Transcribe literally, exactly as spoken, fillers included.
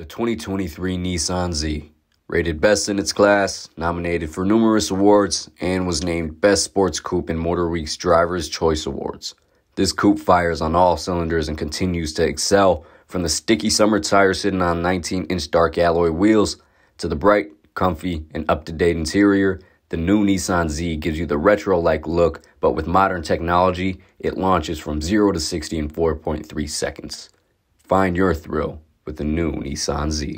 The twenty twenty-three Nissan Z, rated best in its class, nominated for numerous awards, and was named Best Sports Coupe in Motor Week's Driver's Choice Awards. This coupe fires on all cylinders and continues to excel, from the sticky summer tire sitting on nineteen inch dark alloy wheels, to the bright, comfy, and up-to-date interior. The new Nissan Z gives you the retro-like look, but with modern technology, it launches from zero to sixty in four point three seconds. Find your thrill with the new Nissan Z.